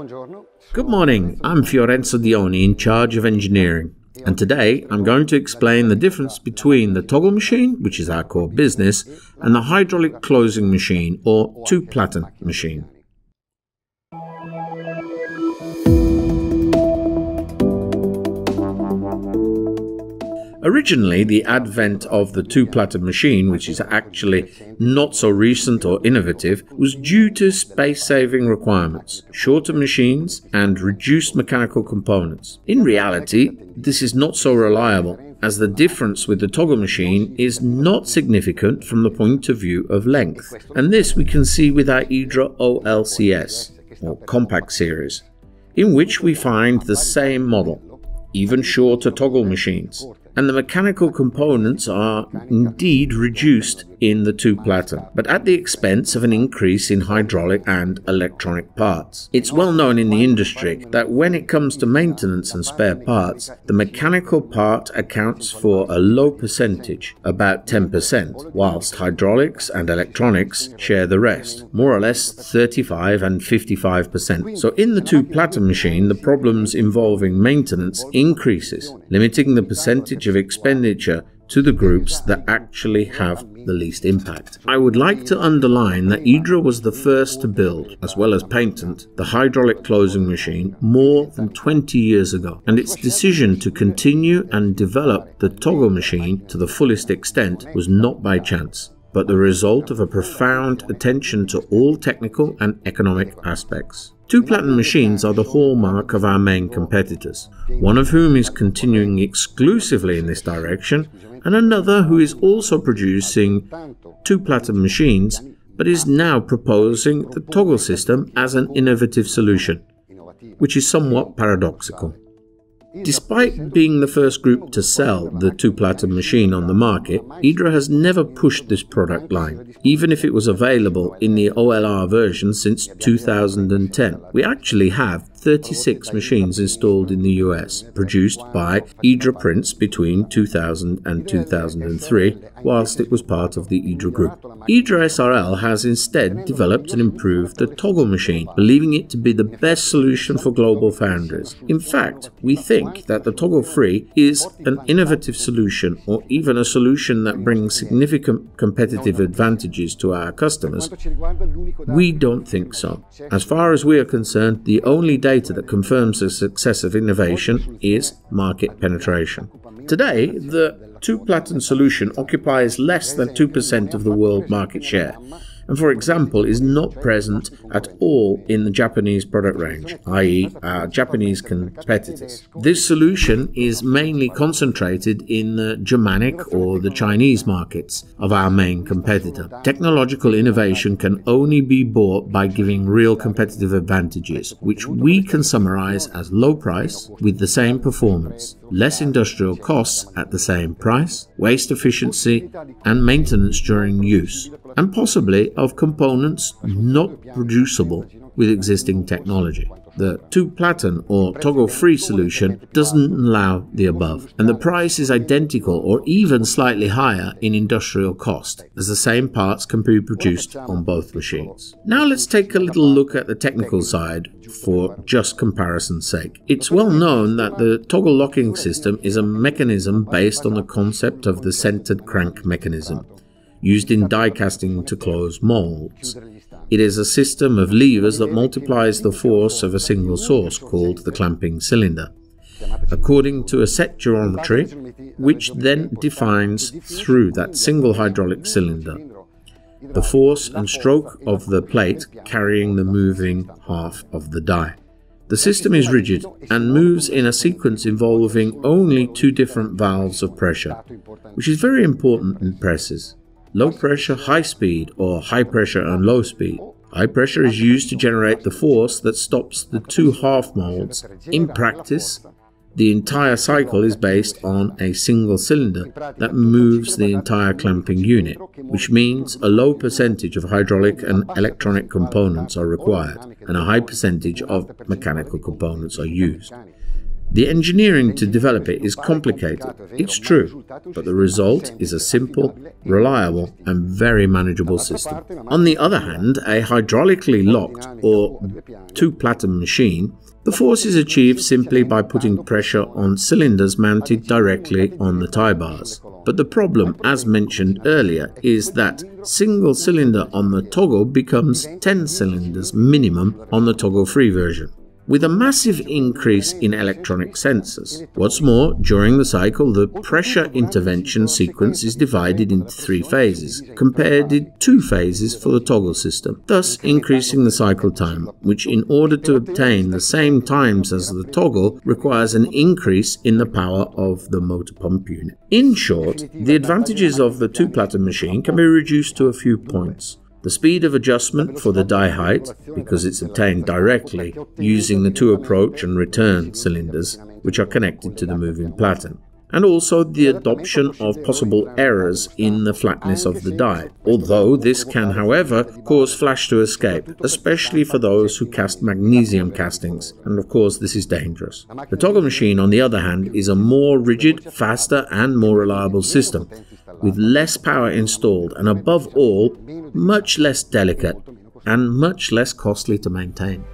Good morning, I'm Fiorenzo Dioni, in charge of engineering, and today I'm going to explain the difference between the toggle machine, which is our core business, and the hydraulic closing machine, or two-platen machine. Originally, the advent of the two-platen machine, which is actually not so recent or innovative, was due to space-saving requirements, shorter machines, and reduced mechanical components. In reality, this is not so reliable, as the difference with the toggle machine is not significant from the point of view of length. And this we can see with our IDRA OLCS, or Compact Series, in which we find the same model, even shorter toggle machines, and the mechanical components are indeed reduced in the two-platen, but at the expense of an increase in hydraulic and electronic parts. It's well known in the industry that when it comes to maintenance and spare parts, the mechanical part accounts for a low percentage, about 10%, whilst hydraulics and electronics share the rest, more or less 35 and 55%. So in the two-platen machine, the problems involving maintenance increases, limiting the percentage of expenditure to the groups that actually have the least impact. I would like to underline that IDRA was the first to build, as well as patent, the hydraulic closing machine more than 20 years ago, and its decision to continue and develop the toggle machine to the fullest extent was not by chance, but the result of a profound attention to all technical and economic aspects. Two-platen machines are the hallmark of our main competitors, one of whom is continuing exclusively in this direction, and another who is also producing two-platen machines, but is now proposing the toggle system as an innovative solution, which is somewhat paradoxical. Despite being the first group to sell the two-platen machine on the market, IDRA has never pushed this product line, even if it was available in the OLR version since 2010. We actually have 36 machines installed in the US, produced by IDRA Prints between 2000 and 2003, whilst it was part of the IDRA Group. IDRA SRL has instead developed and improved the toggle machine, believing it to be the best solution for global foundries. In fact, we think that the Toggle Free is an innovative solution, or even a solution that brings significant competitive advantages to our customers. We don't think so. As far as we are concerned, the only data that confirms the success of innovation is market penetration. Today, the two-platen solution occupies less than 2% of the world market share, and for example is not present at all in the Japanese product range, i.e. our Japanese competitors. This solution is mainly concentrated in the Germanic or the Chinese markets of our main competitor. Technological innovation can only be bought by giving real competitive advantages, which we can summarize as low price with the same performance, less industrial costs at the same price, waste efficiency and maintenance during use, and possibly of components not producible with existing technology. The two-platen or toggle-free solution doesn't allow the above, and the price is identical or even slightly higher in industrial cost, as the same parts can be produced on both machines. Now let's take a little look at the technical side for just comparison's sake. It's well known that the toggle locking system is a mechanism based on the concept of the centered crank mechanism, used in die casting to close molds. It is a system of levers that multiplies the force of a single source called the clamping cylinder, according to a set geometry, which then defines through that single hydraulic cylinder the force and stroke of the plate carrying the moving half of the die. The system is rigid and moves in a sequence involving only two different valves of pressure, which is very important in presses. Low pressure, high speed, or high pressure and low speed. High pressure is used to generate the force that stops the two half molds. In practice, the entire cycle is based on a single cylinder that moves the entire clamping unit, which means a low percentage of hydraulic and electronic components are required, and a high percentage of mechanical components are used. The engineering to develop it is complicated, it's true, but the result is a simple, reliable and very manageable system. On the other hand, a hydraulically locked or two-platen machine, the force is achieved simply by putting pressure on cylinders mounted directly on the tie bars. But the problem, as mentioned earlier, is that single cylinder on the Toggle becomes 10 cylinders minimum on the Toggle Free version, with a massive increase in electronic sensors. What's more, during the cycle, the pressure intervention sequence is divided into 3 phases, compared to 2 phases for the Toggle system, thus increasing the cycle time, which in order to obtain the same times as the Toggle requires an increase in the power of the motor pump unit. In short, the advantages of the two-platen machine can be reduced to a few points. The speed of adjustment for the die height, because it's obtained directly using the two approach and return cylinders, which are connected to the moving platen, and also the adoption of possible errors in the flatness of the die, although this can, however, cause flash to escape, especially for those who cast magnesium castings, and of course this is dangerous. The Toggle machine, on the other hand, is a more rigid, faster and more reliable system, with less power installed and above all, much less delicate and much less costly to maintain.